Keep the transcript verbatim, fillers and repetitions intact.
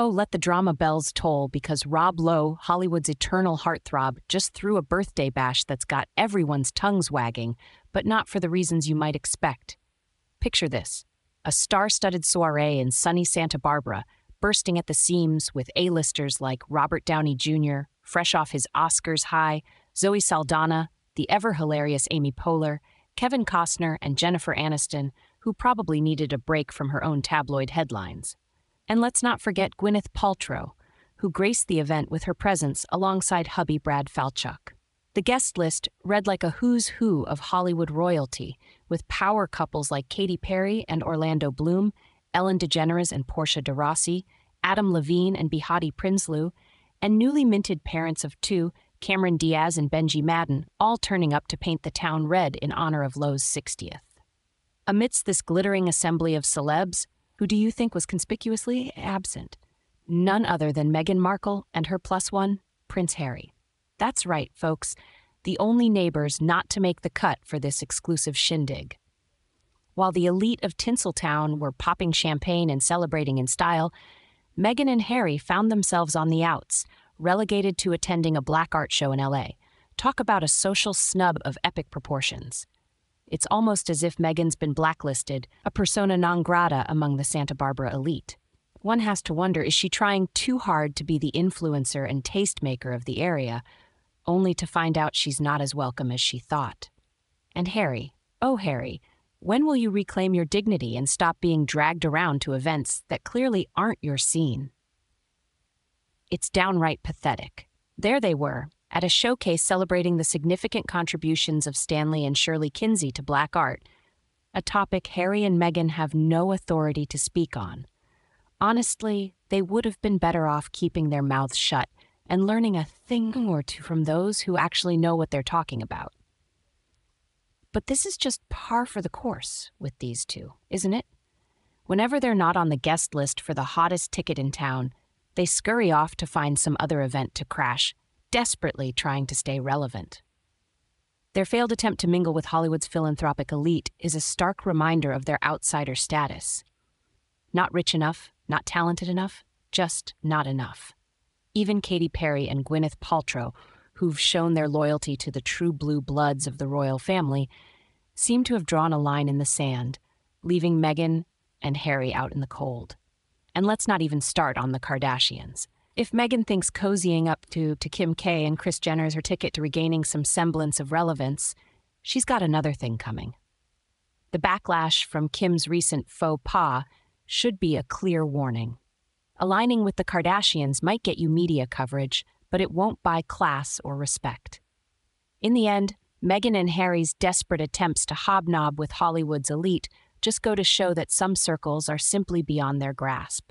Oh, let the drama bells toll, because Rob Lowe, Hollywood's eternal heartthrob, just threw a birthday bash that's got everyone's tongues wagging, but not for the reasons you might expect. Picture this: a star-studded soiree in sunny Santa Barbara, bursting at the seams with A-listers like Robert Downey Junior, fresh off his Oscars high, Zoe Saldana, the ever-hilarious Amy Poehler, Kevin Costner, and Jennifer Aniston, who probably needed a break from her own tabloid headlines. And let's not forget Gwyneth Paltrow, who graced the event with her presence alongside hubby Brad Falchuk. The guest list read like a who's who of Hollywood royalty, with power couples like Katy Perry and Orlando Bloom, Ellen DeGeneres and Portia de Rossi, Adam Levine and Behati Prinsloo, and newly minted parents of two, Cameron Diaz and Benji Madden, all turning up to paint the town red in honor of Lowe's sixtieth. Amidst this glittering assembly of celebs, who do you think was conspicuously absent? None other than Meghan Markle and her plus one, Prince Harry. That's right, folks, the only neighbors not to make the cut for this exclusive shindig. While the elite of Tinseltown were popping champagne and celebrating in style, Meghan and Harry found themselves on the outs, relegated to attending a black art show in L A. Talk about a social snub of epic proportions. It's almost as if Meghan's been blacklisted, a persona non grata among the Santa Barbara elite. One has to wonder, is she trying too hard to be the influencer and tastemaker of the area, only to find out she's not as welcome as she thought? And Harry, oh Harry, when will you reclaim your dignity and stop being dragged around to events that clearly aren't your scene? It's downright pathetic. There they were, at a showcase celebrating the significant contributions of Stanley and Shirley Kinsey to black art, a topic Harry and Meghan have no authority to speak on. Honestly, they would have been better off keeping their mouths shut and learning a thing or two from those who actually know what they're talking about. But this is just par for the course with these two, isn't it? Whenever they're not on the guest list for the hottest ticket in town, they scurry off to find some other event to crash, desperately trying to stay relevant. Their failed attempt to mingle with Hollywood's philanthropic elite is a stark reminder of their outsider status. Not rich enough, not talented enough, just not enough. Even Katy Perry and Gwyneth Paltrow, who've shown their loyalty to the true blue bloods of the royal family, seem to have drawn a line in the sand, leaving Meghan and Harry out in the cold. And let's not even start on the Kardashians. If Meghan thinks cozying up to, to Kim K and Kris Jenner is her ticket to regaining some semblance of relevance, she's got another thing coming. The backlash from Kim's recent faux pas should be a clear warning. Aligning with the Kardashians might get you media coverage, but it won't buy class or respect. In the end, Meghan and Harry's desperate attempts to hobnob with Hollywood's elite just go to show that some circles are simply beyond their grasp.